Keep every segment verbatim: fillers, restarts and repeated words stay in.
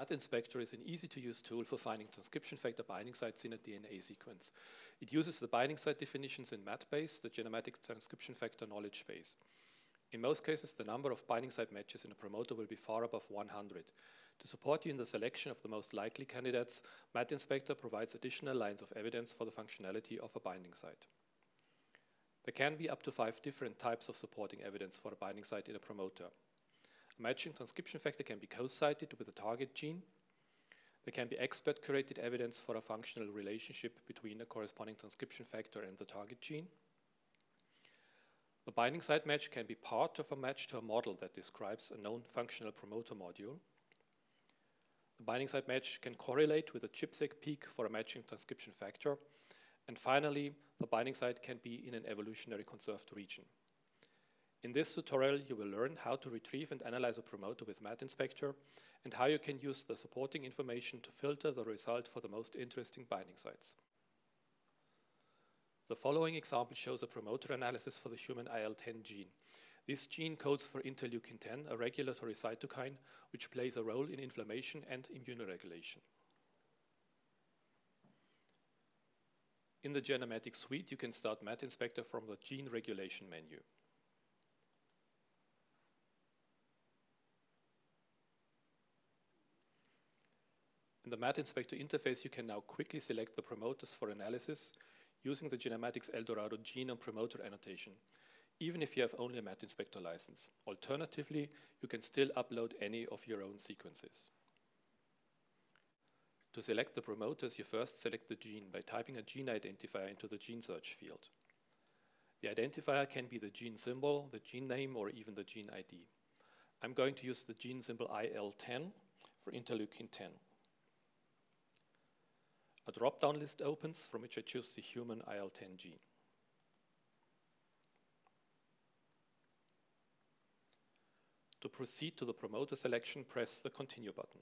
MatInspector is an easy-to-use tool for finding transcription factor binding sites in a D N A sequence. It uses the binding site definitions in MatBase, the Genomatix transcription factor knowledge base. In most cases, the number of binding site matches in a promoter will be far above one hundred. To support you in the selection of the most likely candidates, MatInspector provides additional lines of evidence for the functionality of a binding site. There can be up to five different types of supporting evidence for a binding site in a promoter. A matching transcription factor can be co-sited with a target gene. There can be expert-curated evidence for a functional relationship between a corresponding transcription factor and the target gene. A binding site match can be part of a match to a model that describes a known functional promoter module. The binding site match can correlate with a ChIP-seq peak for a matching transcription factor. And finally, the binding site can be in an evolutionary conserved region. In this tutorial, you will learn how to retrieve and analyze a promoter with MatInspector and how you can use the supporting information to filter the result for the most interesting binding sites. The following example shows a promoter analysis for the human I L ten gene. This gene codes for interleukin ten, a regulatory cytokine, which plays a role in inflammation and immunoregulation. In the Genomatix suite, you can start MatInspector from the Gene Regulation menu. In the MatInspector interface, you can now quickly select the promoters for analysis using the Genomatix Eldorado genome promoter annotation, even if you have only a MatInspector license. Alternatively, you can still upload any of your own sequences. To select the promoters, you first select the gene by typing a gene identifier into the gene search field. The identifier can be the gene symbol, the gene name, or even the gene I D. I'm going to use the gene symbol I L ten for interleukin ten. A drop-down list opens from which I choose the human I L ten gene. To proceed to the promoter selection, press the Continue button.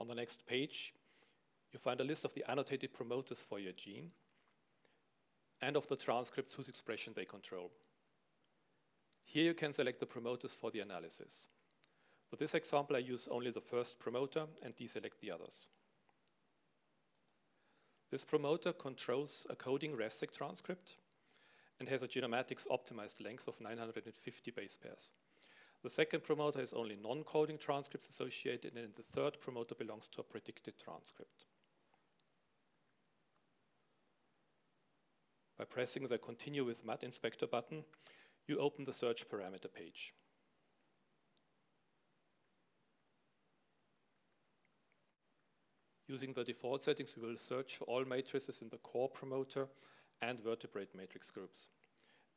On the next page, you find a list of the annotated promoters for your gene and of the transcripts whose expression they control. Here you can select the promoters for the analysis. For this example, I use only the first promoter and deselect the others. This promoter controls a coding ResSec transcript and has a Genomatix optimized length of nine hundred fifty base pairs. The second promoter has only non-coding transcripts associated, and the third promoter belongs to a predicted transcript. By pressing the Continue with MatInspector button, you open the search parameter page. Using the default settings, we will search for all matrices in the core promoter and vertebrate matrix groups,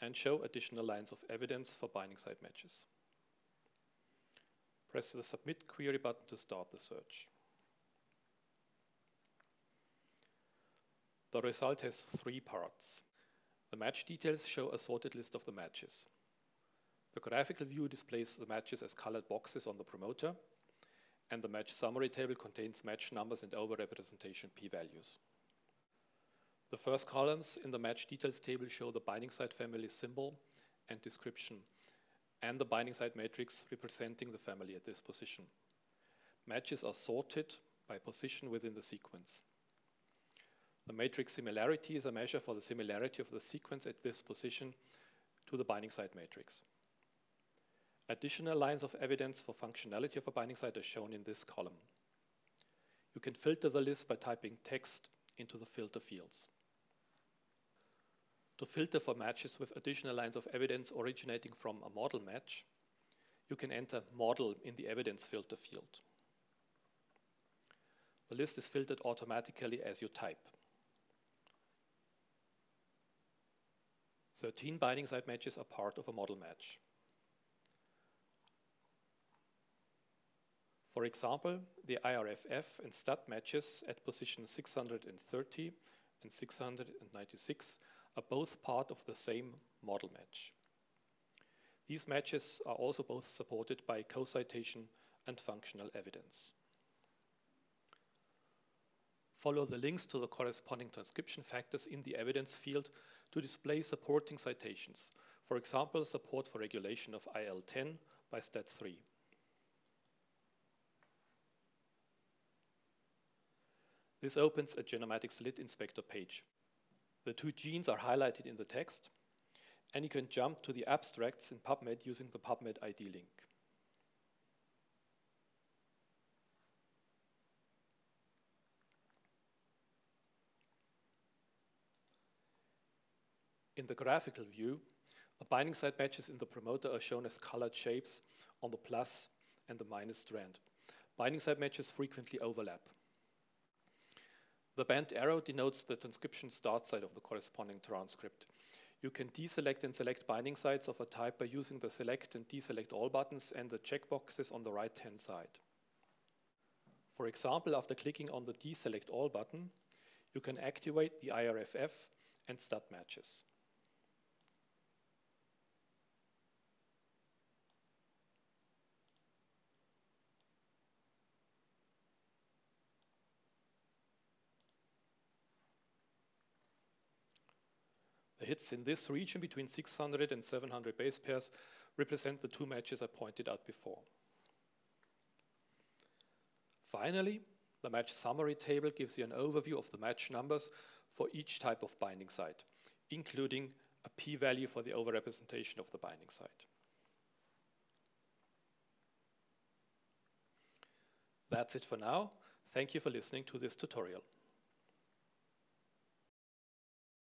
and show additional lines of evidence for binding site matches. Press the Submit Query button to start the search. The result has three parts. The match details show a sorted list of the matches. The graphical view displays the matches as colored boxes on the promoter, and the match summary table contains match numbers and overrepresentation p-values. The first columns in the match details table show the binding site family symbol and description, and the binding site matrix representing the family at this position. Matches are sorted by position within the sequence. The matrix similarity is a measure for the similarity of the sequence at this position to the binding site matrix. Additional lines of evidence for functionality of a binding site are shown in this column. You can filter the list by typing text into the filter fields. To filter for matches with additional lines of evidence originating from a model match, you can enter Model in the Evidence Filter field. The list is filtered automatically as you type. thirteen binding site matches are part of a model match. For example, the I R F five and STAT matches at position six hundred thirty and six hundred ninety-six are both part of the same model match. These matches are also both supported by co-citation and functional evidence. Follow the links to the corresponding transcription factors in the evidence field to display supporting citations, for example, support for regulation of I L ten by STAT three. This opens a Genomatix Lit Inspector page. The two genes are highlighted in the text, and you can jump to the abstracts in PubMed using the PubMed I D link. In the graphical view, the binding site matches in the promoter are shown as colored shapes on the plus and the minus strand. Binding site matches frequently overlap. The bent arrow denotes the transcription start site of the corresponding transcript. You can deselect and select binding sites of a type by using the Select and Deselect All buttons and the checkboxes on the right-hand side. For example, after clicking on the Deselect All button, you can activate the I R F five and stat matches. The hits in this region between six hundred and seven hundred base pairs represent the two matches I pointed out before. Finally, the match summary table gives you an overview of the match numbers for each type of binding site, including a p-value for the overrepresentation of the binding site. That's it for now. Thank you for listening to this tutorial.